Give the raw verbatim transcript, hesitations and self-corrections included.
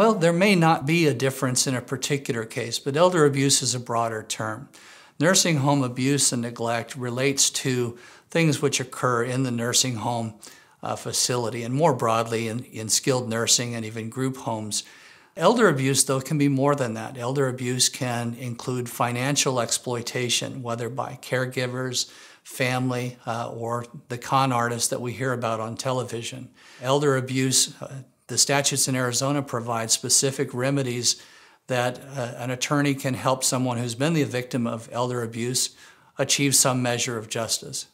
Well, there may not be a difference in a particular case, but elder abuse is a broader term. Nursing home abuse and neglect relates to things which occur in the nursing home uh, facility and more broadly in, in skilled nursing and even group homes. Elder abuse, though, can be more than that. Elder abuse can include financial exploitation, whether by caregivers, family, uh, or the con artists that we hear about on television. Elder abuse, uh, the statutes in Arizona provide specific remedies that uh, an attorney can help someone who's been the victim of elder abuse achieve some measure of justice.